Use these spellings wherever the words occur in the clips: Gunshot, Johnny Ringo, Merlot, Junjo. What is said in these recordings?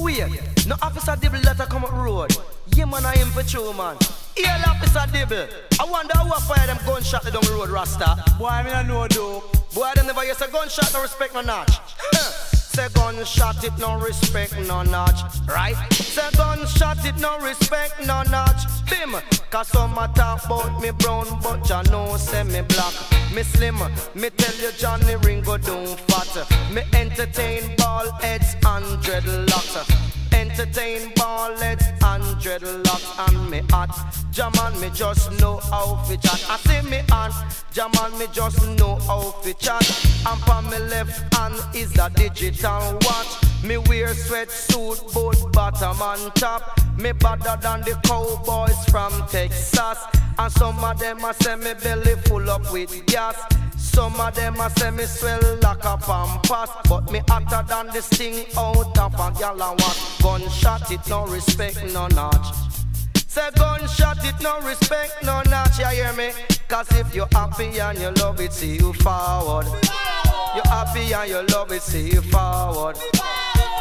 Two way. No officer Dibble let her come up road. Yeah man, I am for true man. Here officer Dibble. I wonder who a fire them gunshot down the road, Rasta. Boy, I mean I know though. Boy, them never use a gunshot, no respect no notch. Say gunshot it, no respect no notch. Right? Say gunshot it, no respect no notch. Bim. Cause some a talk about me brown, but ya know say me black. Me slim, me tell you Johnny Ringo don't fat. Me entertain ball heads and dreadlocks. Entertain ballets and dreadlocks and me hot. Jaman, me just know how to chat. I see me on Jaman, me just know how to chat. And from my left hand is a digital watch. Me wear sweatsuit, both bottom and top. Me better than the cowboys from Texas. And some of them a say me belly full up with gas. Some of them a say me swell like a pampas, but me hotter than this thing out of a gallon watt. Gunshot it, no respect, no notch. Say gunshot it, no respect, no notch. You hear me? Cause if you're happy and you love it, see you forward. You're happy and you love it, see you forward.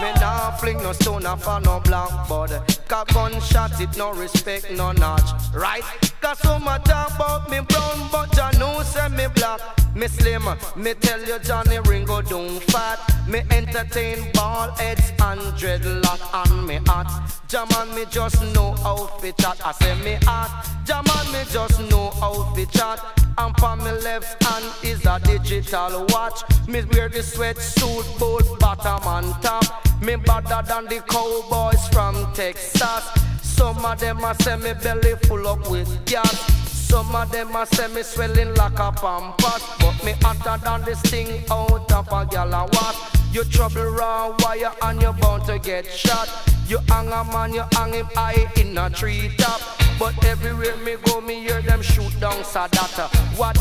Me nah fling no stone off on no blackboard. Cause gunshot it, no respect, no notch. Right? Cause some a talk about me brown, but you know say me black. Me slim, me tell you Johnny Ringo don't fat. Me entertain ball heads and dreadlock on me hat. Jaman, me just know how to chat. I say me hat. Jaman, me just know how to chat. And from my left hand is a digital watch. Me wear the sweatsuit, both bottom and top. Me better than the cowboys from Texas. Some of them a say me belly full up with gas. Some of them a say me swelling like a pampas, but me hotter than this thing out of a gallon watt. You trouble raw wire and you're bound to get shot. You hang a man, you hang him high in a treetop. But everywhere me go, me hear them shoot down Sadat. What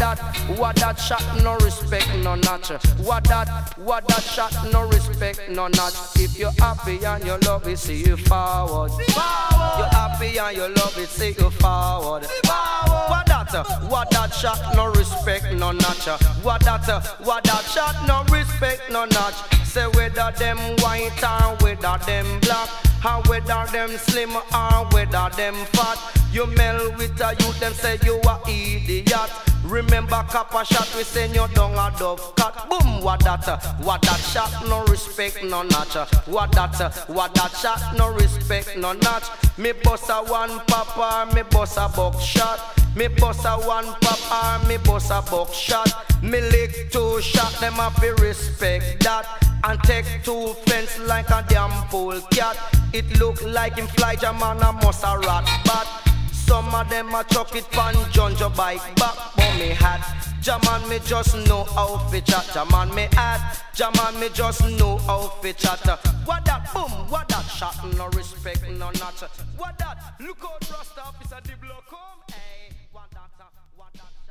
that shot, no respect, no notch. What that shot, no respect, no notch. If you're happy and you love it, see you forward. You're happy and you love it, see you forward. What that shot, no respect, no notch. What that shot, no respect, no notch. Say whether them white or whether them black, or whether them slim or whether them fat. You melt with a youth, them say you a idiot. Remember copper shot, we send you down a dove cat. Boom, what that shot, no respect, no notch. What that shot, no respect, no notch. Me boss a one papa, me boss a buckshot. Me bust a one pop or me bust a buckshot. Me lick two shot, them have to respect that. And take two fence like a damn fool cat. It look like him fly jam and a must a rat bat. Some of them a chuck it pan Jonjo bike back but me hat. Jaman, me just know how to chat. Jaman, me hat. Jaman, me just know how to chat. What that boom, what that shot, no respect, no notch. What that, look out Rasta, officer, the block home. What that